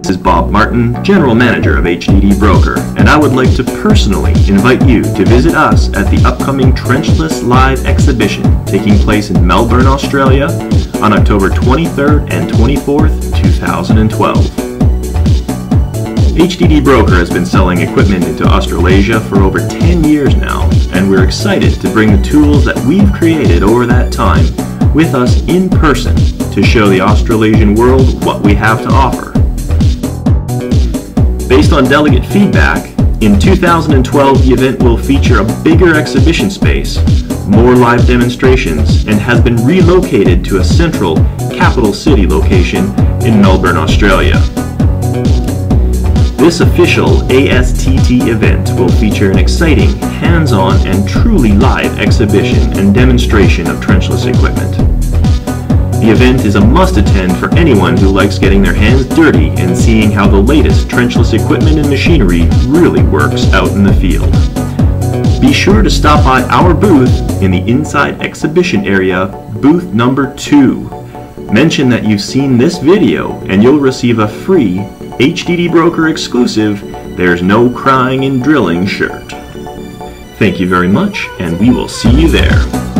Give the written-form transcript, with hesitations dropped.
This is Bob Martin, General Manager of HDD Broker, and I would like to personally invite you to visit us at the upcoming Trenchless Live Exhibition taking place in Melbourne, Australia on October 23rd and 24th, 2012. HDD Broker has been selling equipment into Australasia for over 10 years now, and we're excited to bring the tools that we've created over that time with us in person to show the Australasian world what we have to offer. Based on delegate feedback, in 2012 the event will feature a bigger exhibition space, more live demonstrations, and has been relocated to a central capital city location in Melbourne, Australia. This official ASTT event will feature an exciting, hands-on, and truly live exhibition and demonstration of trenchless equipment. The event is a must-attend for anyone who likes getting their hands dirty and seeing how the latest trenchless equipment and machinery really works out in the field. Be sure to stop by our booth in the Inside Exhibition Area, booth number 2. Mention that you've seen this video and you'll receive a free HDD Broker exclusive There's No Crying and Drilling shirt. Thank you very much, and we will see you there.